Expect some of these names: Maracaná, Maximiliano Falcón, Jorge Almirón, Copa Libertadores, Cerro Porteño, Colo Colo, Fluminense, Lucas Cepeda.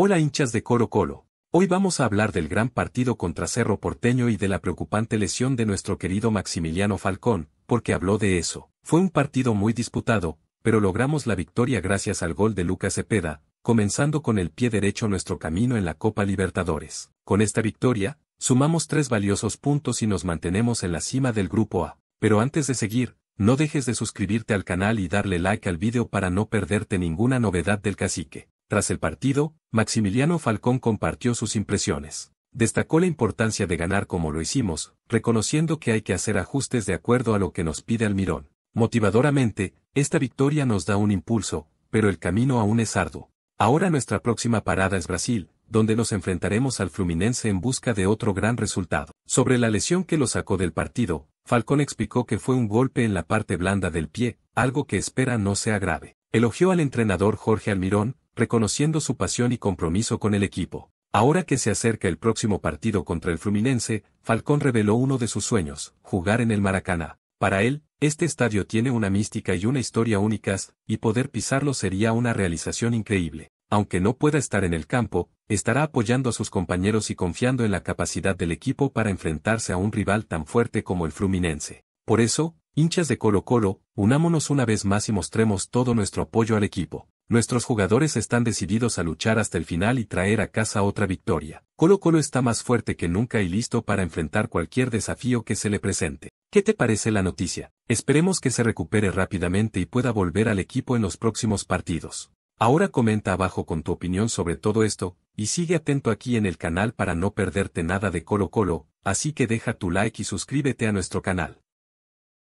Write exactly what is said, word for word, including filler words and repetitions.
Hola hinchas de Colo Colo, hoy vamos a hablar del gran partido contra Cerro Porteño y de la preocupante lesión de nuestro querido Maximiliano Falcón, porque habló de eso. Fue un partido muy disputado, pero logramos la victoria gracias al gol de Lucas Cepeda, comenzando con el pie derecho nuestro camino en la Copa Libertadores. Con esta victoria, sumamos tres valiosos puntos y nos mantenemos en la cima del Grupo A. Pero antes de seguir, no dejes de suscribirte al canal y darle like al video para no perderte ninguna novedad del cacique. Tras el partido, Maximiliano Falcón compartió sus impresiones. Destacó la importancia de ganar como lo hicimos, reconociendo que hay que hacer ajustes de acuerdo a lo que nos pide Almirón. Motivadoramente, esta victoria nos da un impulso, pero el camino aún es arduo. Ahora nuestra próxima parada es Brasil, donde nos enfrentaremos al Fluminense en busca de otro gran resultado. Sobre la lesión que lo sacó del partido, Falcón explicó que fue un golpe en la parte blanda del pie, algo que espera no sea grave. Elogió al entrenador Jorge Almirón, reconociendo su pasión y compromiso con el equipo. Ahora que se acerca el próximo partido contra el Fluminense, Falcón reveló uno de sus sueños, jugar en el Maracaná. Para él, este estadio tiene una mística y una historia únicas, y poder pisarlo sería una realización increíble. Aunque no pueda estar en el campo, estará apoyando a sus compañeros y confiando en la capacidad del equipo para enfrentarse a un rival tan fuerte como el Fluminense. Por eso, hinchas de Colo Colo, unámonos una vez más y mostremos todo nuestro apoyo al equipo. Nuestros jugadores están decididos a luchar hasta el final y traer a casa otra victoria. Colo Colo está más fuerte que nunca y listo para enfrentar cualquier desafío que se le presente. ¿Qué te parece la noticia? Esperemos que se recupere rápidamente y pueda volver al equipo en los próximos partidos. Ahora comenta abajo con tu opinión sobre todo esto, y sigue atento aquí en el canal para no perderte nada de Colo Colo, así que deja tu like y suscríbete a nuestro canal.